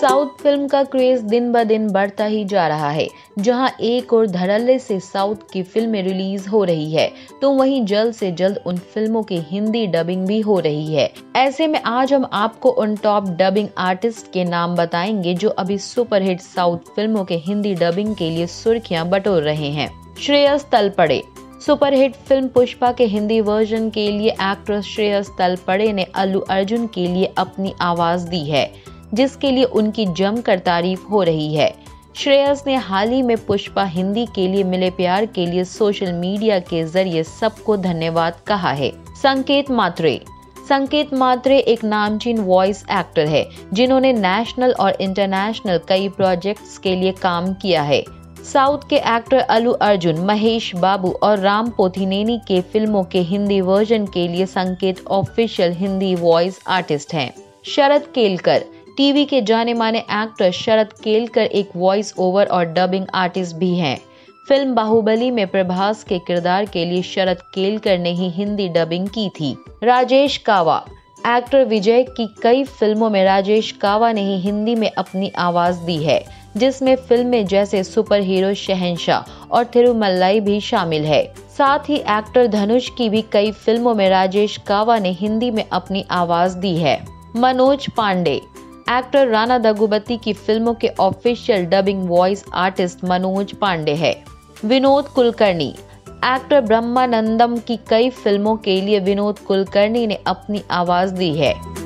South film का craze दिन ब दिन बढ़ता ही जा रहा है। जहां एक और धड़ल्ले से साउथ की फिल्में रिलीज हो रही है तो वहीं जल्द से जल्द उन फिल्मों की हिंदी डबिंग भी हो रही है। ऐसे में आज हम आपको उन टॉप डबिंग आर्टिस्ट के नाम बताएंगे जो अभी सुपरहिट साउथ फिल्मों के हिंदी डबिंग के लिए सुर्खियां बटोर रहे हैं। श्रेयस तलपड़े। सुपरहिट फिल्म पुष्पा के हिंदी वर्जन के लिए एक्ट्रेस श्रेयस तलपड़े ने अल्लू अर्जुन के लिए अपनी आवाज दी है, जिसके लिए उनकी जमकर तारीफ हो रही है। श्रेयस ने हाल ही में पुष्पा हिंदी के लिए मिले प्यार के लिए सोशल मीडिया के जरिए सबको धन्यवाद कहा है। संकेत मात्रे। संकेत मात्रे एक नामचीन वॉइस एक्टर है जिन्होंने नेशनल और इंटरनेशनल कई प्रोजेक्ट्स के लिए काम किया है। साउथ के एक्टर अल्लू अर्जुन, महेश बाबू और राम पोथीनेनी के फिल्मों के हिंदी वर्जन के लिए संकेत ऑफिशियल हिंदी वॉइस आर्टिस्ट हैं। शरद केलकर। टीवी के जाने माने एक्टर शरद केलकर एक वॉइस ओवर और डबिंग आर्टिस्ट भी हैं। फिल्म बाहुबली में प्रभास के किरदार के लिए शरद केलकर ने ही हिंदी डबिंग की थी। राजेश कावा। एक्टर विजय की कई फिल्मों में राजेश कावा ने ही हिंदी में अपनी आवाज दी है, जिसमें फिल्में जैसे सुपर हीरो शहंशाह और थिरुमल्लाई भी शामिल है। साथ ही एक्टर धनुष की भी कई फिल्मों में राजेश कावा ने हिंदी में अपनी आवाज दी है। मनोज पांडे। एक्टर राणा दगुबती की फिल्मों के official dubbing voice artist Manoj Pandey है। विनोद कुलकर्णी। एक्टर ब्रह्मानंदम की कई फिल्मों के लिए विनोद कुलकर्णी ने अपनी आवाज दी है।